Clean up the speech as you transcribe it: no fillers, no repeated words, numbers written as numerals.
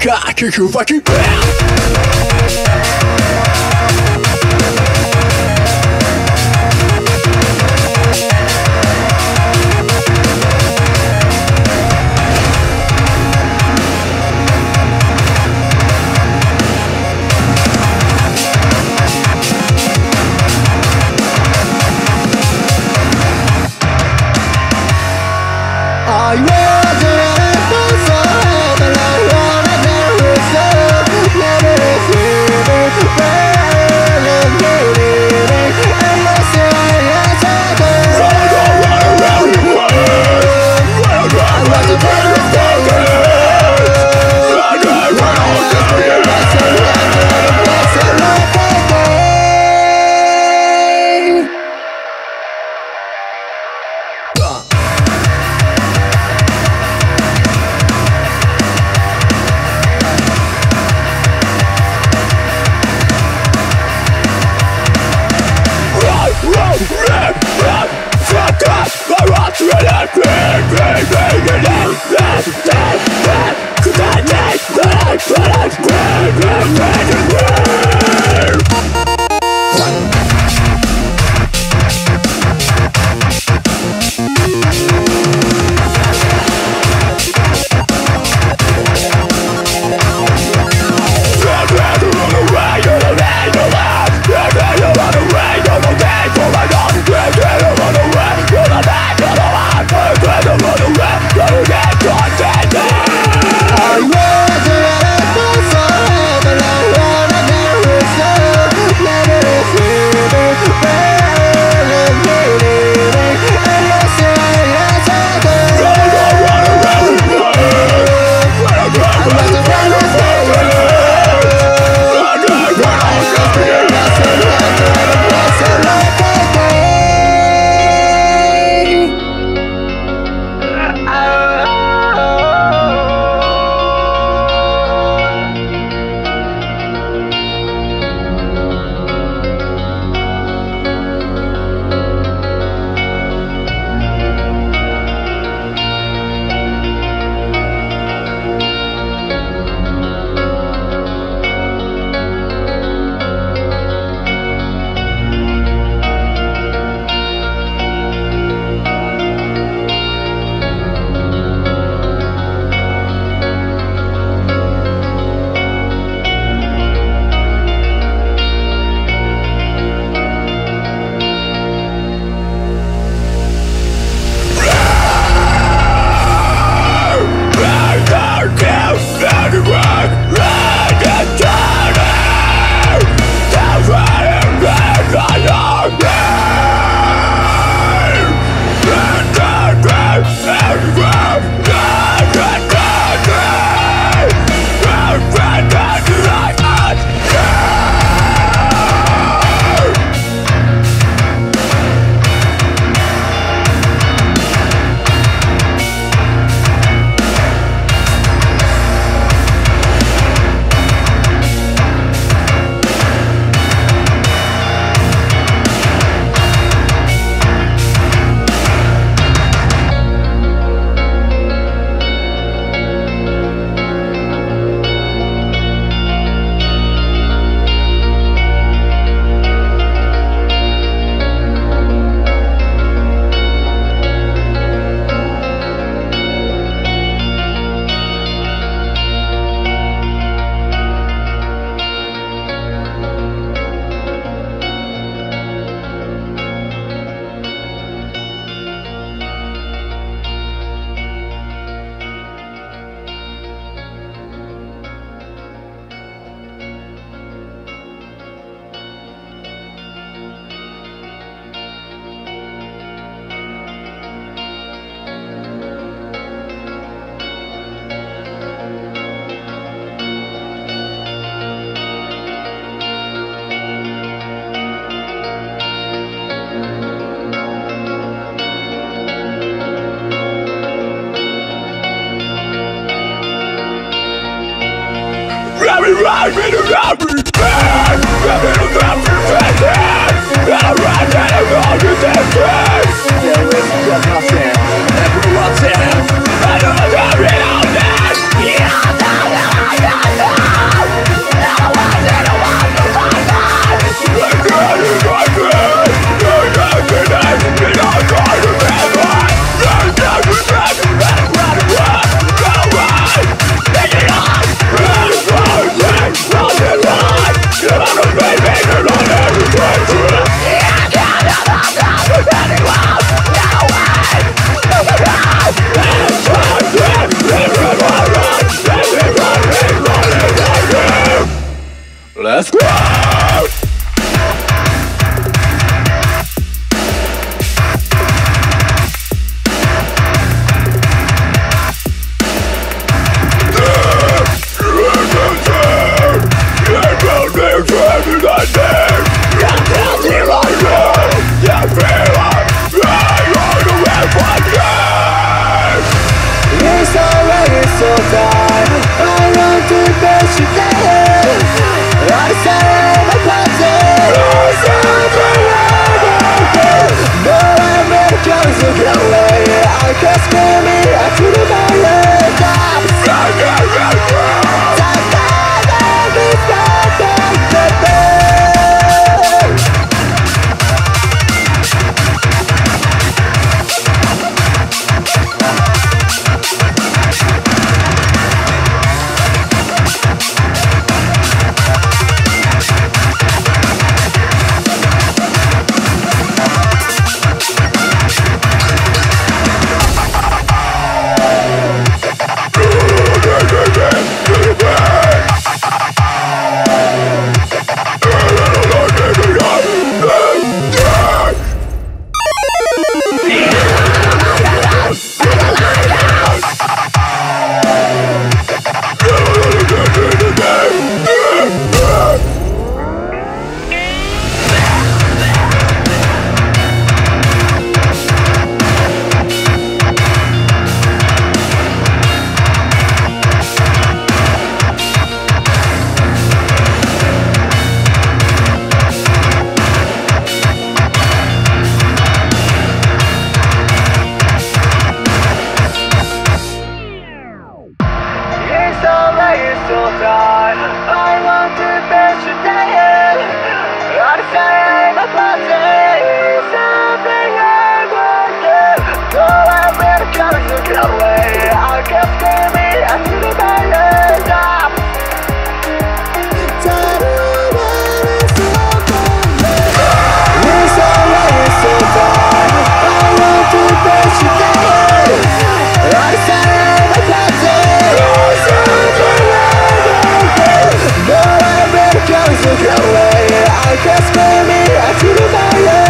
fucking I was ride me to the back, ride me to the back, I'll ride me to the back. There is nothing, everyone's in, I don't know, I'm in all that. Yeah, más. Just call me, I do the fire.